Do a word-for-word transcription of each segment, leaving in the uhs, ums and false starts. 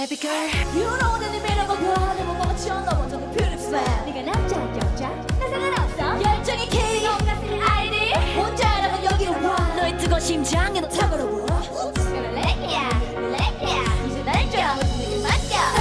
baby girl. You know that you're made of a girl. 내가 멋져 너 먼저 그 뷰를 스멜. 네가 남자 여자 나 상관없어. 열정의 K 너같은 아이디 혼자 알아본 여기로 와. 너의 뜨거운 심장에 너 차가워. 그래 레이야 레이야 이제 날 줘. 내게 맡겨.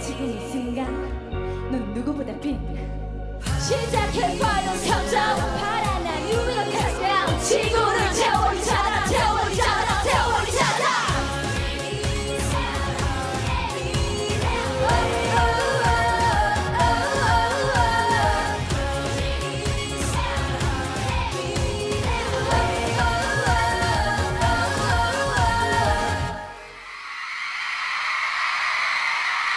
지금 이 순간 넌 누구보다 빛나. 시작해봐요 countdown. 파란 날 you will countdown. 지구를